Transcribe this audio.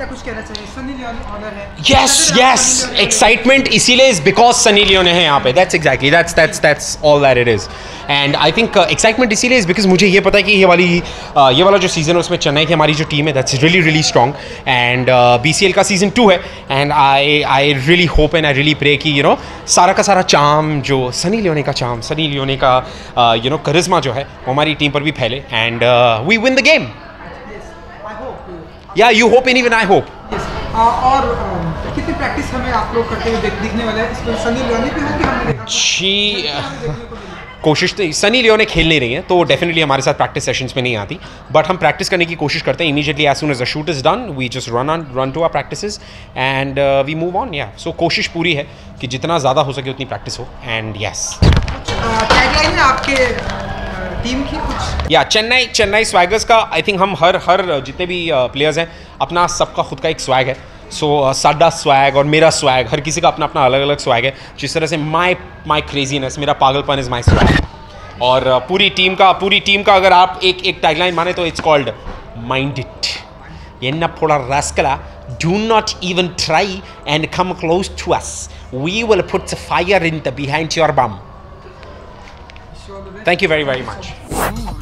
क्या कुछ कहना चाहिए? सनी लियोन ऑनर है। यस यस, एक्साइटमेंट इसीलिए इज बिकॉज सनी लियोन है यहाँ पे। That's exactly, that's all that it is. And I think excitement इसीलिए इज बिकॉज मुझे ये पता है कि ये वाला जो सीजन है उसमें चेन्नई की हमारी जो टीम है that's really really strong. And BCL का सीजन 2 है and I really hope and I really pray कि यू नो सारा का सारा चार्म जो सनी लियोने का चार्म, सनी लियोने का यू नो करिश्मा जो है हमारी टीम पर भी फैले and we win the game. या you hope and even I hope. और कितनी प्रैक्टिस हमें आप लोग करते हुए दिखने वाला है? इसमें सनी लियोने भी होगी, हमने देखा कोशिश तो सनी लियोने खेल नहीं रही है तो डेफिनेटली हमारे साथ प्रैक्टिस सेशंस में नहीं आती, बट हम प्रैक्टिस करने की कोशिश करते हैं। Immediately as soon as the shoot is done we just run to our practices and we move on. या सो कोशिश पूरी है कि जितना ज़्यादा हो सके उतनी प्रैक्टिस हो। एंड यस, टैगलाइन है आपके टीम की कुछ? या चेन्नई स्वैगर्स का आई थिंक हम हर जितने भी प्लेयर्स हैं अपना सबका खुद का एक स्वैग है। सो साडा स्वैग और मेरा स्वैग, हर किसी का अपना अपना अलग अलग स्वैग है। जिस तरह से माई क्रेजीनेस, मेरा पागलपन इज़ माई स्वैग। और पूरी टीम का अगर आप एक टैगलाइन माने तो इट्स कॉल्ड माइंड इट। एन्ना पोड़ा रास्कला, do not even try and come close to us, we will put fire in the behind your bum. Thank you very, very much.